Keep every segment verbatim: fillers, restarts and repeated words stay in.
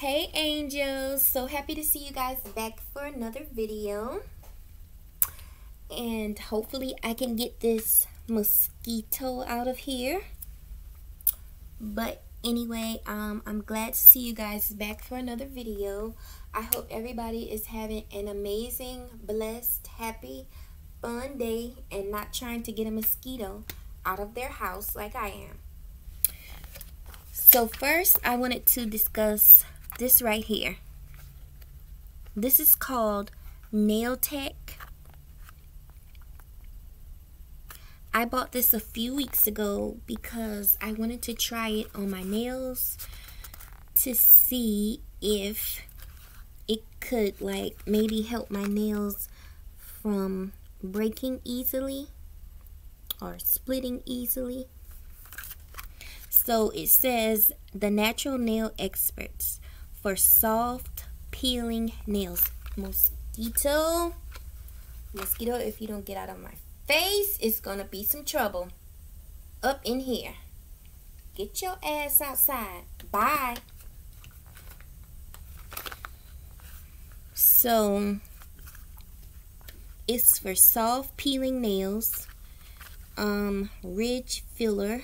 Hey angels, so happy to see you guys back for another video, and hopefully I can get this mosquito out of here. But anyway, um I'm glad to see you guys back for another video. I hope everybody is having an amazing, blessed, happy, fun day and not trying to get a mosquito out of their house like I am. So first I wanted to discuss this right here. This is called Nail Tek. I bought this a few weeks ago because I wanted to try it on my nails to see if it could like maybe help my nails from breaking easily or splitting easily. So it says the natural nail experts for soft peeling nails. Mosquito, mosquito, if you don't get out of my face, it's gonna be some trouble up in here. Get your ass outside. Bye. So it's for soft peeling nails, um, Ridge Filler.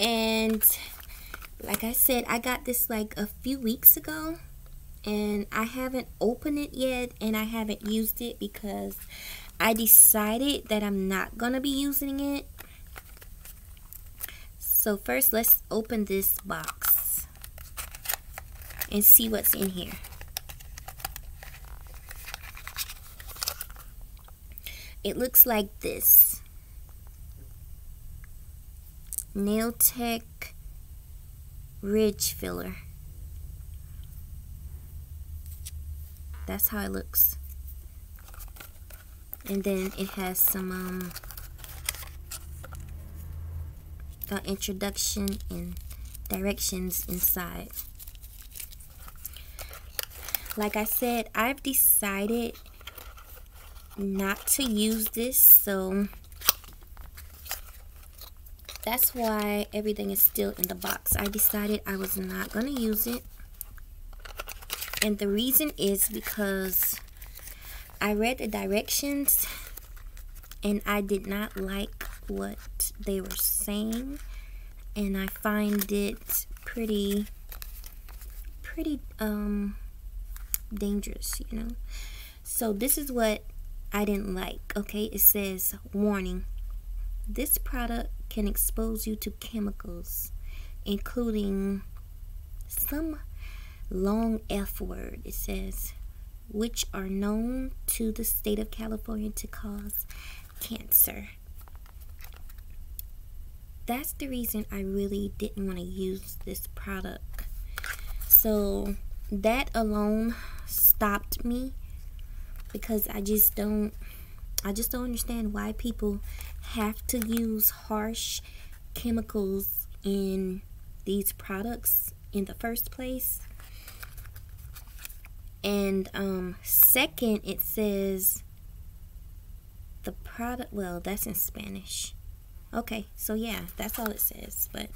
And like I said, I got this like a few weeks ago, and I haven't opened it yet, and I haven't used it because I decided that I'm not gonna be using it. So first let's open this box and see what's in here. It looks like this. Nail Tek Ridge Filler. That's how it looks. And then it has some um, uh, introduction and directions inside. Like I said, I've decided not to use this, so that's why everything is still in the box. I decided I was not gonna use it. And the reason is because I read the directions and I did not like what they were saying. And I find it pretty, pretty um, dangerous, you know. So this is what I didn't like, okay? It says, warning, this product can expose you to chemicals, including some long F word, it says, which are known to the state of California to cause cancer. That's the reason I really didn't want to use this product. So that alone stopped me, because I just don't I just don't understand why people have to use harsh chemicals in these products in the first place. And um, second, it says the product, well, that's in Spanish. Okay, so yeah, that's all it says, but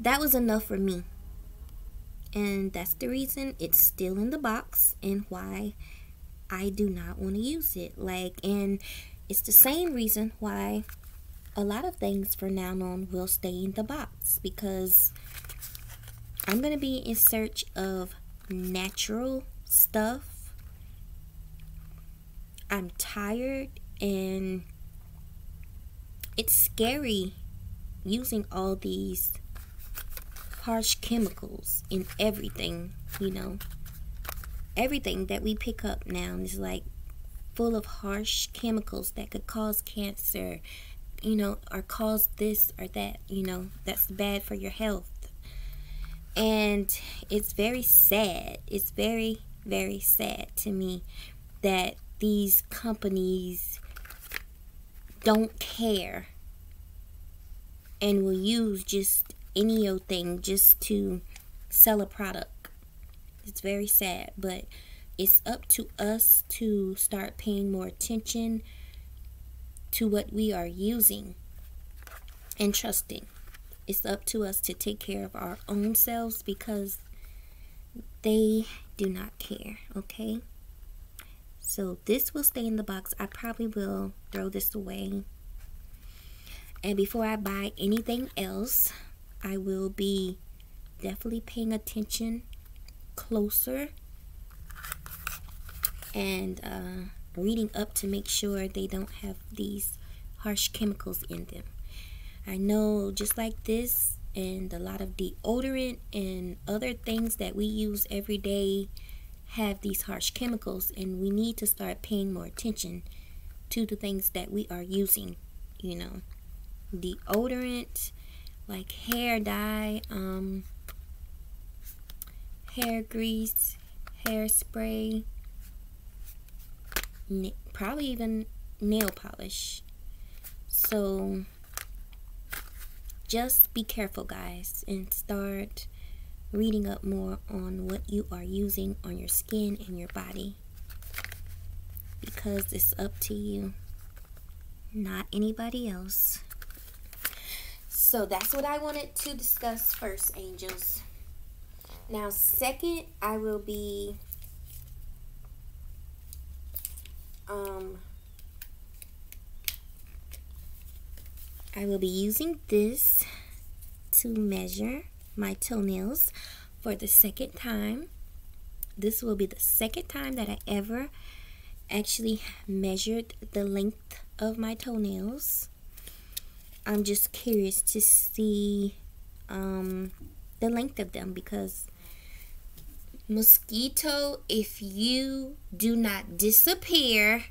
that was enough for me. And that's the reason it's still in the box and why I do not want to use it. Like, and it's the same reason why a lot of things from now on will stay in the box, because I'm going to be in search of natural stuff. I'm tired, and it's scary using all these harsh chemicals in everything, you know. Everything that we pick up now is like full of harsh chemicals that could cause cancer, you know, or cause this or that, you know, that's bad for your health. And it's very sad. It's very, very sad to me that these companies don't care and will use just any old thing just to sell a product. It's very sad, but it's up to us to start paying more attention to what we are using and trusting. it's up to us to take care of our own selves, because they do not care, okay? So this will stay in the box. I probably will throw this away. And before I buy anything else, I will be definitely paying attention closer and uh, reading up to make sure they don't have these harsh chemicals in them. I know just like this and a lot of deodorant and other things that we use every day have these harsh chemicals, and we need to start paying more attention to the things that we are using, you know. Deodorant, like hair dye, um, hair grease, hairspray, probably even nail polish. So just be careful, guys, and start reading up more on what you are using on your skin and your body, because it's up to you, not anybody else. So that's what I wanted to discuss first, angels. Now, second, I will be um I will be using this to measure my toenails for the second time. This will be the second time that I ever actually measured the length of my toenails. I'm just curious to see um, the length of them, because mosquito, if you do not disappear,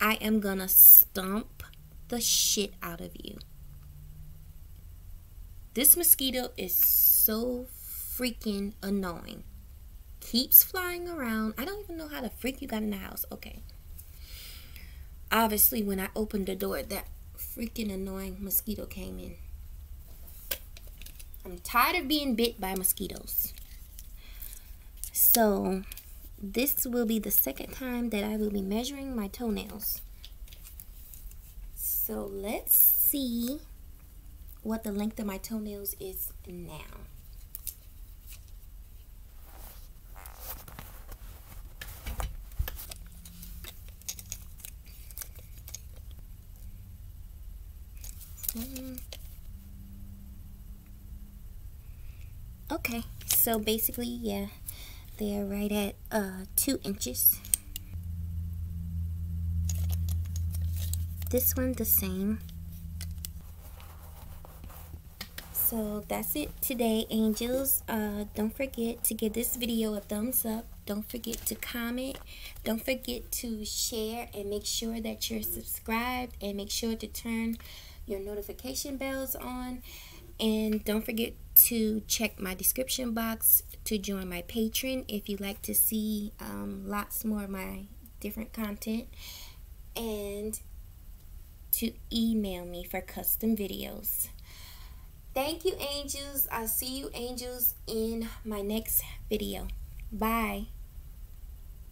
I am gonna stomp the shit out of you. This mosquito is so freaking annoying. Keeps flying around. I don't even know how the freak you got in the house. Okay. Obviously, when I opened the door, that freaking annoying mosquito came in. I'm tired of being bit by mosquitoes. So, this will be the second time that I will be measuring my toenails. So, let's see what the length of my toenails is now. Okay, so basically, yeah, they are right at uh, two inches. This one the same. So that's it today, angels. Uh, don't forget to give this video a thumbs up. Don't forget to comment. Don't forget to share, and make sure that you're subscribed, and make sure to turn your notification bells on. And don't forget to check my description box to join my Patreon if you'd like to see um, lots more of my different content, and to email me for custom videos. Thank you, angels. I'll see you, angels, in my next video. Bye.